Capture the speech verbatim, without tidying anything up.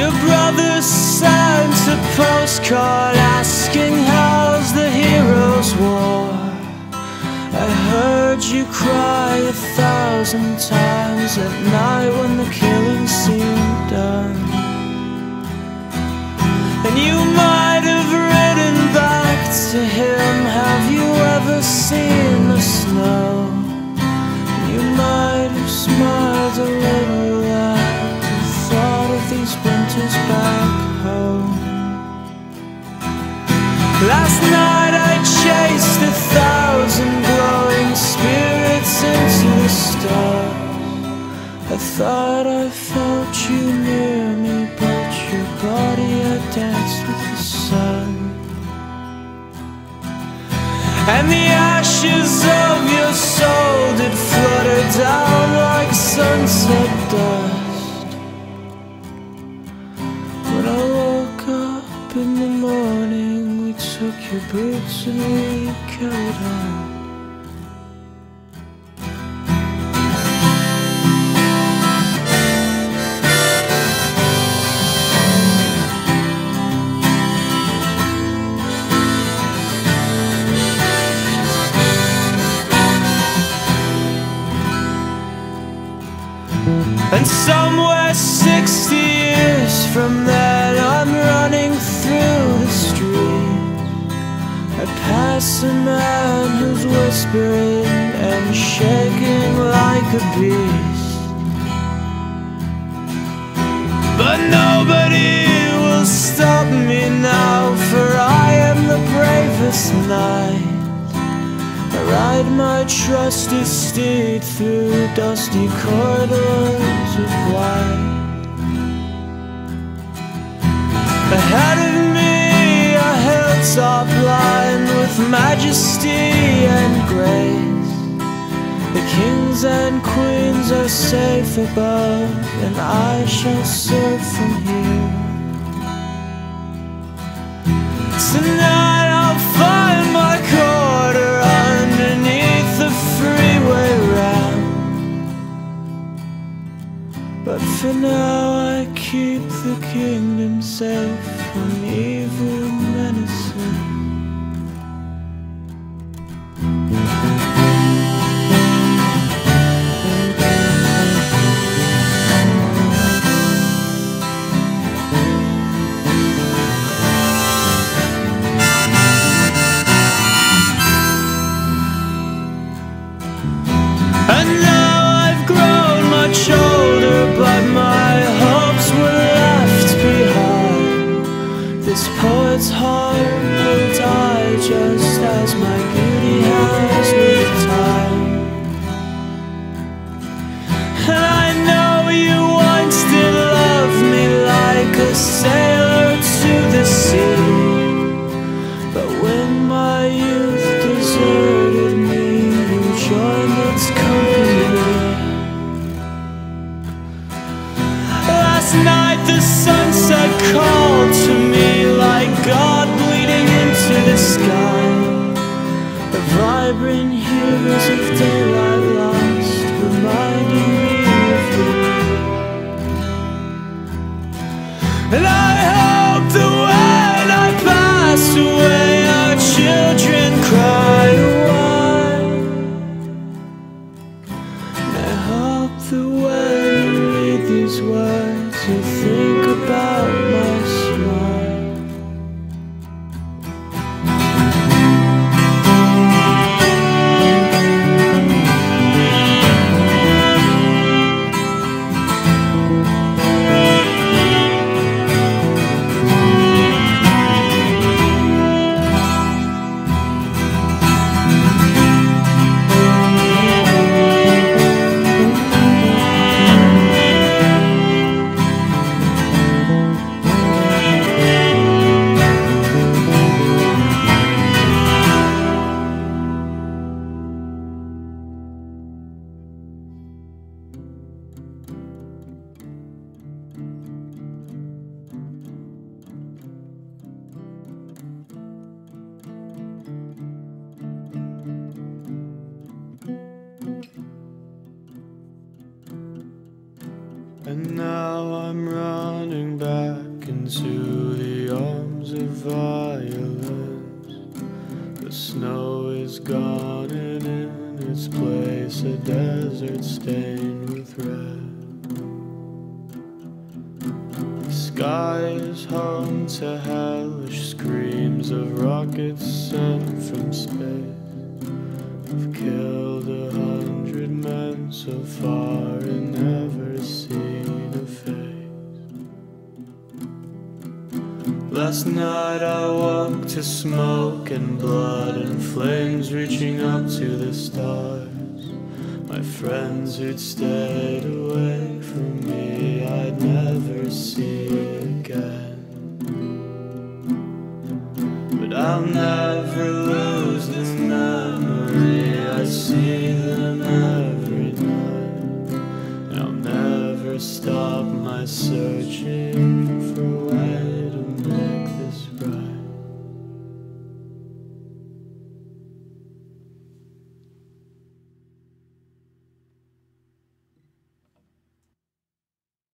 Your brother signs a postcard asking how's the heroes' war. I heard you cry a thousand times at night when the killing seemed done. And you might have written back to him, have you ever seen the snow? You might have smiled a little at the thought of these winters back home. Last night I chased a thousand glowing spirits into the stars. I thought I felt you near me, but your body had danced with the sun. And the ashes of your soul did flutter down like sunset dust. When I woke up in the morning, we took your boots and we carried on. And somewhere sixty years from then, I'm running through the streets. I pass a man who's whispering and shaking like a beast, but nobody will stop me now, for I am the bravest knight. I ride my trusty steed through dusty corridors of white. Ahead of me a hilltop lined with majesty and grace. The kings and queens are safe above, and I shall serve from here. Tonight I'll find my quarter underneath the freeway round, but for now I keep the kingdom safe from evil menacing. This poet's heart will die just as my beauty has with time. And I know you once did love me like a sailor to the sea, but when my youth deserted me, you joined its company. Last night the sunset called to me, God bleeding into the sky. The vibrant hues of daylight lost, reminding me of you. And I hope that when I pass away, our children cry away. And I hope that when you read these words, you think about my smile. And now I'm running back into the arms of violence. The snow is gone and in its place a desert stained with red. The sky is home to hellish screams of rockets sent from space. I've killed a hundred men so far and never seen. Last night I walked to smoke and blood and flames reaching up to the stars. My friends who'd stayed awake from me I'd never see again. But I'll never lose this memory, I see them every night. And I'll never stop my searching for